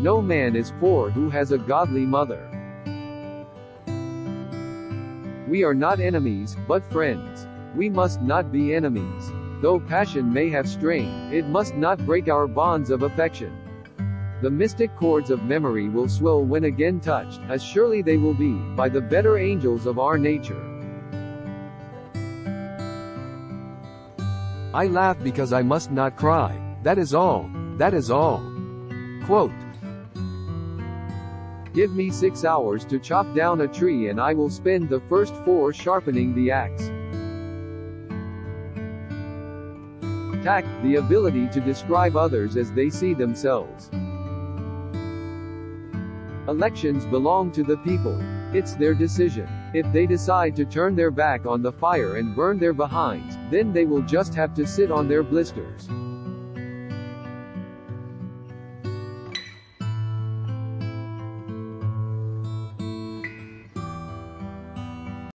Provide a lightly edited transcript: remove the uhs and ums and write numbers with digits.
No man is poor who has a godly mother. We are not enemies, but friends. We must not be enemies. Though passion may have strained, it must not break our bonds of affection. The mystic chords of memory will swell when again touched, as surely they will be, by the better angels of our nature. I laugh because I must not cry. That is all. That is all. Quote. Give me 6 hours to chop down a tree and I will spend the first 4 sharpening the axe. Tact, the ability to describe others as they see themselves. Elections belong to the people. It's their decision. If they decide to turn their back on the fire and burn their behinds, then they will just have to sit on their blisters.